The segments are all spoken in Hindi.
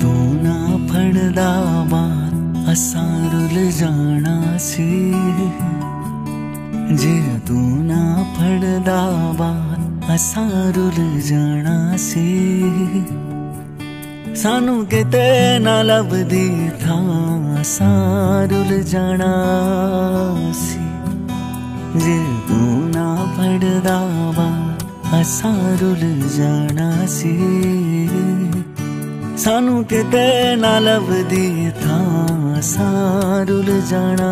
तू ना फड़दा बात असा रुल जाना सी, जे तू ना फड़दा बात असा रुल जाना सी। सानू किते ना लभदी था असा रुल जाना सी, जे तू ना फड़दा बात असा रुल जाना सी। सानू किते ना लभदी था असा रुल जाना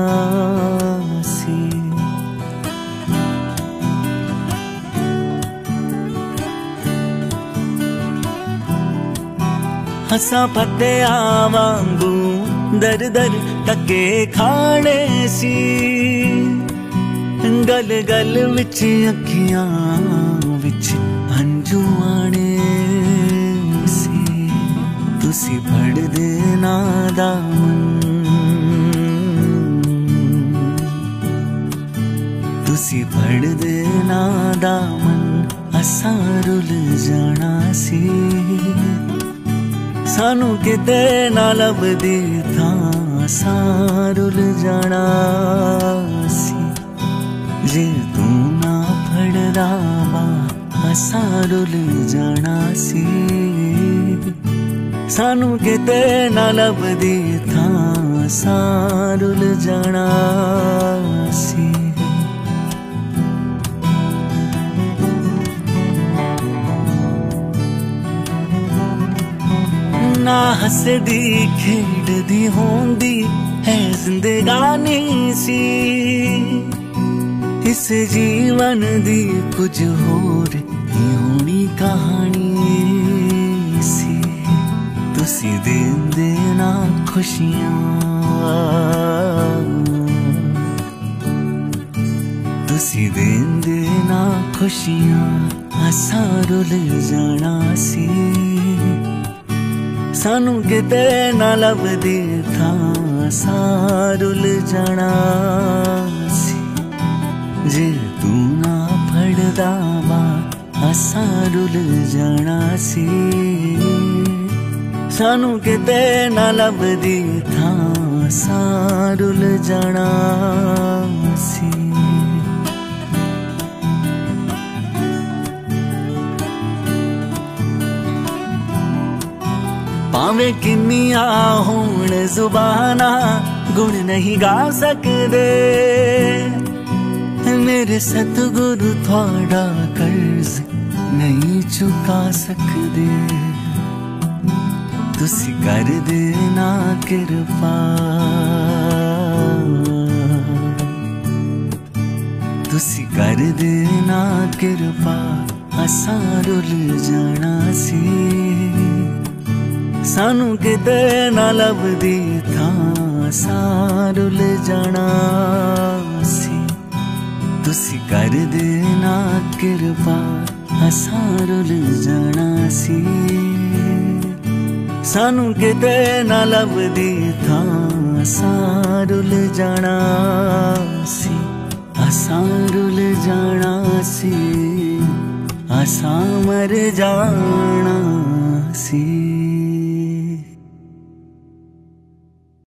सी। हसा फत्या वांगू दर दर धक्के खाने सी, गल गल विच अखियां विच हंजू आने सी। तुसी फड़ देना दामन, तुसी फड़ देना दामन असां रुल जाना सी। सानू किते ना लभदी था असा रुल जाना सी, जे तू ना फड़दा बात असा रुल जाना सी। सानू किते ना लभदी था असा रुल जाना सी। ना हसदी खेडदी होंदी है जिंदगानी सी, इस जीवन दी कुछ होर ही होनी कहानी सी। तुसी देंदे ना खुशियां, तुसी देंदे ना खुशियां असा रुल जाना सी। सानू किते ना लभदी था असा रुल जाना सी, जे तू ना फड़दा बात असा रुल जाना सी। सानू किते ना लभदी था असा रुल जाना सी। भावे किन्निया होण जुबाना गुण नहीं गा सकदे, मेरे सतगुरु थोड़ा कर्ज नहीं चुका सकदे। तुसी कर देना किरपा, तुसी कर देना किरपा असां रुल जाना सी। सानू किते ना लभदी था असा रुल जाना सी। तुसी कर देना किरपा असा रुल जाना सी। सानू किते ना लभदी था असा रुल जाना सी, असा रुल जाना सी, असा मर जाना सी।